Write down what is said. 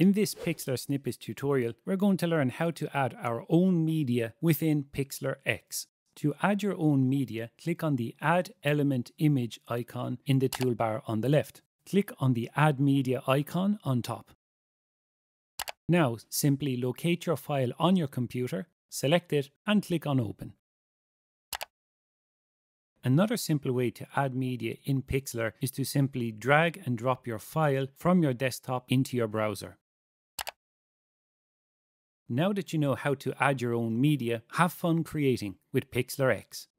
In this Pixlr snippets tutorial, we're going to learn how to add our own media within Pixlr X. To add your own media, click on the Add Element Image icon in the toolbar on the left. Click on the Add Media icon on top. Now, simply locate your file on your computer, select it, and click on Open. Another simple way to add media in Pixlr is to simply drag and drop your file from your desktop into your browser. Now that you know how to add your own media, have fun creating with Pixlr X.